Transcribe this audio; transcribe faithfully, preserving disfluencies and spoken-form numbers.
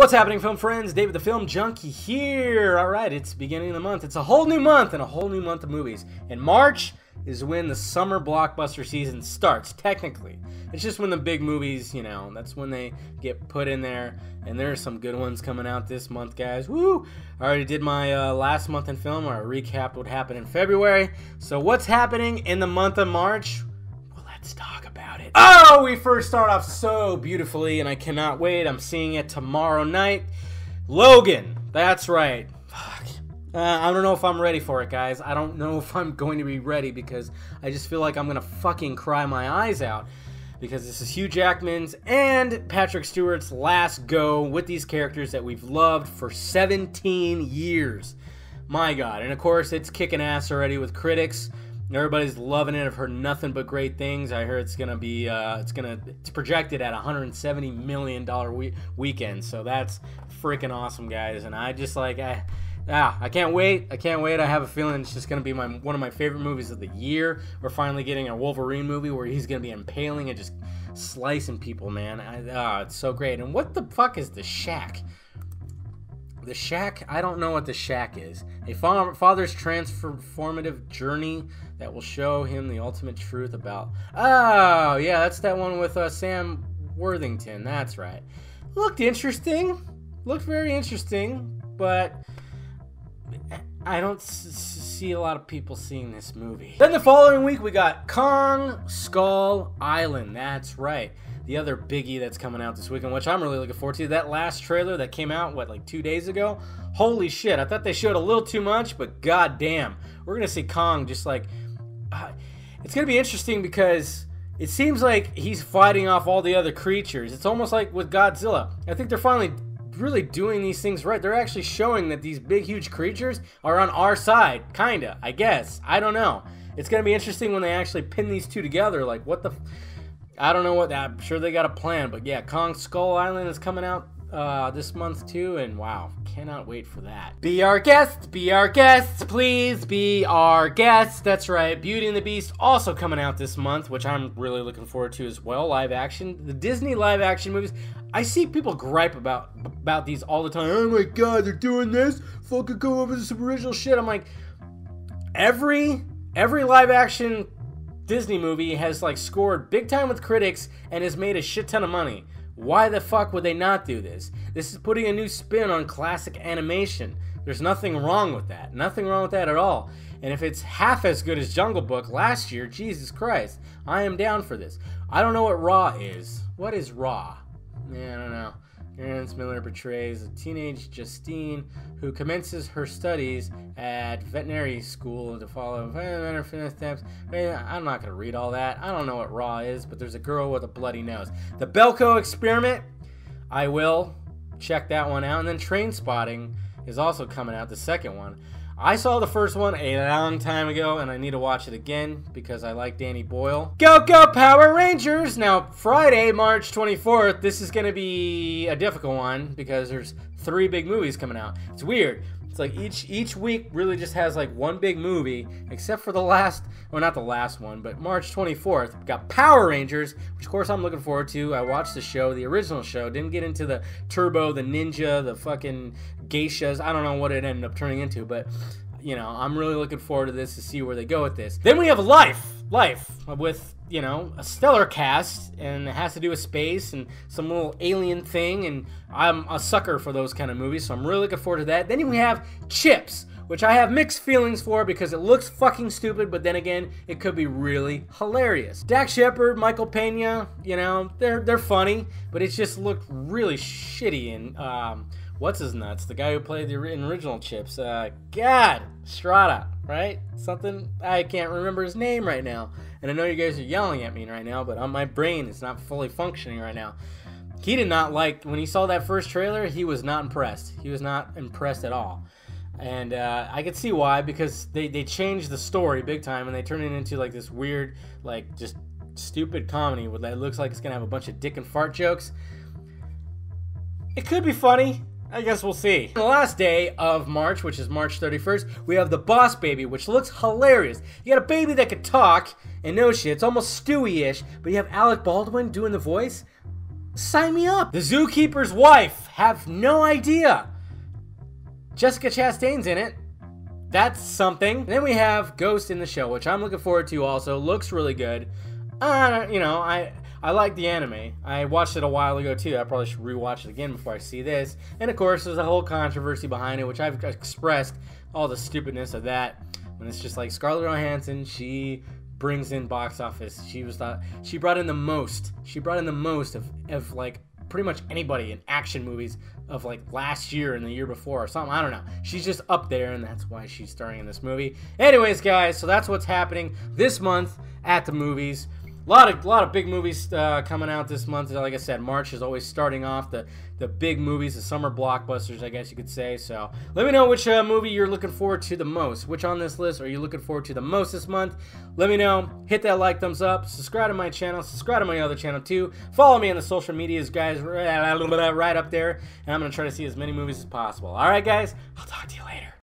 What's happening, film friends? David the Film Junkie here. Alright, it's beginning of the month. It's a whole new month and a whole new month of movies. And March is when the summer blockbuster season starts, technically. It's just when the big movies, you know, that's when they get put in there. And there are some good ones coming out this month, guys. Woo! I already did my uh, last month in film, or I recapped what happened in February. So what's happening in the month of March? Well, let's talk about it. Oh, we first start off so beautifully, and I cannot wait. I'm seeing it tomorrow night. Logan, that's right. Fuck. Uh, I don't know if I'm ready for it, guys. I don't know if I'm going to be ready because I just feel like I'm going to fucking cry my eyes out. Because this is Hugh Jackman's and Patrick Stewart's last go with these characters that we've loved for seventeen years. My God. And of course, it's kicking ass already with critics. Everybody's loving it. I've heard nothing but great things. I heard it's gonna be, uh, it's gonna, it's projected at one hundred seventy million dollars we weekend. So that's freaking awesome, guys. And I just like, I, ah, I can't wait. I can't wait. I have a feeling it's just gonna be my one of my favorite movies of the year. We're finally getting a Wolverine movie where he's gonna be impaling and just slicing people, man. I, oh, it's so great. And what the fuck is The Shack? The Shack? I don't know what The Shack is. A father's transformative journey that will show him the ultimate truth about... Oh, yeah, that's that one with uh, Sam Worthington. That's right. Looked interesting. Looked very interesting, but... I don't s see a lot of people seeing this movie. Then the following week, we got Kong Skull Island. That's right. The other biggie that's coming out this weekend, which I'm really looking forward to. That last trailer that came out, what, like two days ago? Holy shit. I thought they showed a little too much, but goddamn. We're going to see Kong just like... Uh, it's going to be interesting because... It seems like he's fighting off all the other creatures. It's almost like with Godzilla. I think they're finally... really doing these things right. They're actually showing that these big huge creatures are on our side, kinda, I guess. I don't know. It's gonna be interesting when they actually pin these two together, like what the f I don't know what that. I'm sure they got a plan, but yeah, Kong Skull Island is coming out uh, this month too, and wow, cannot wait for that. Be our guest, be our guest, please be our guest. That's right, Beauty and the Beast also coming out this month, which I'm really looking forward to as well. Live action, the Disney live action movies. I see people gripe about about these all the time. Oh my God, they're doing this. Fucking go over this original shit. I'm like, every every live action Disney movie has like scored big time with critics and has made a shit ton of money. Why the fuck would they not do this? This is putting a new spin on classic animation. There's nothing wrong with that. Nothing wrong with that at all. And if it's half as good as Jungle Book last year, Jesus Christ, I am down for this. I don't know what Raw is. What is Raw? Yeah, I don't know. Terrence Miller portrays a teenage Justine who commences her studies at veterinary school to follow her footsteps. I'm not going to read all that. I don't know what Raw is, but there's a girl with a bloody nose. The Belko Experiment, I will check that one out. And then Trainspotting is also coming out, the second one. I saw the first one a long time ago, and I need to watch it again because I like Danny Boyle. Go, go, Power Rangers! Now, Friday, March twenty-fourth, this is going to be a difficult one because there's three big movies coming out. It's weird. It's like each each week really just has like one big movie, except for the last, well, not the last one, but March twenty-fourth. We've got Power Rangers, which of course I'm looking forward to. I watched the show, the original show. Didn't get into the Turbo, the Ninja, the fucking geishas. I don't know what it ended up turning into, but you know, I'm really looking forward to this to see where they go with this. Then we have Life, Life with, you know, a stellar cast, and it has to do with space and some little alien thing, and I'm a sucker for those kind of movies, so I'm really looking forward to that. Then we have Chips, which I have mixed feelings for because it looks fucking stupid, but then again, it could be really hilarious. Dax Shepard, Michael Pena, you know, they're they're funny, but it just looked really shitty. And um, what's his nuts? The guy who played the original Chips, uh, God, Strata, right? Something, I can't remember his name right now. And I know you guys are yelling at me right now, but on my brain it's not fully functioning right now. He did not like, when he saw that first trailer, he was not impressed. He was not impressed at all. And uh, I could see why, because they, they changed the story big time, and they turned it into like this weird, like just stupid comedy that looks like it's going to have a bunch of dick and fart jokes. It could be funny. I guess we'll see. On the last day of March, which is March thirty-first, we have the Boss Baby, which looks hilarious. You got a baby that could talk and no shit. It's almost Stewie-ish, but you have Alec Baldwin doing the voice. Sign me up! The Zookeeper's Wife! Have no idea! Jessica Chastain's in it. That's something. And then we have Ghost in the Shell, which I'm looking forward to also. Looks really good. Uh, you know, I I like the anime. I watched it a while ago too. I probably should rewatch it again before I see this. And of course, there's a whole controversy behind it, which I've expressed all the stupidness of that. And it's just like Scarlett Johansson, she brings in box office. She was the, she brought in the most. She brought in the most of, of like pretty much anybody in action movies of like last year and the year before or something. I don't know. She's just up there, and that's why she's starring in this movie. Anyways, guys, so that's what's happening this month at the movies. A lot of, lot of big movies uh, coming out this month. Like I said, March is always starting off the, the big movies, the summer blockbusters, I guess you could say. So let me know which uh, movie you're looking forward to the most. Which on this list are you looking forward to the most this month? Let me know. Hit that like, thumbs up. Subscribe to my channel. Subscribe to my other channel, too. Follow me on the social medias, guys, right up there. And I'm going to try to see as many movies as possible. All right, guys.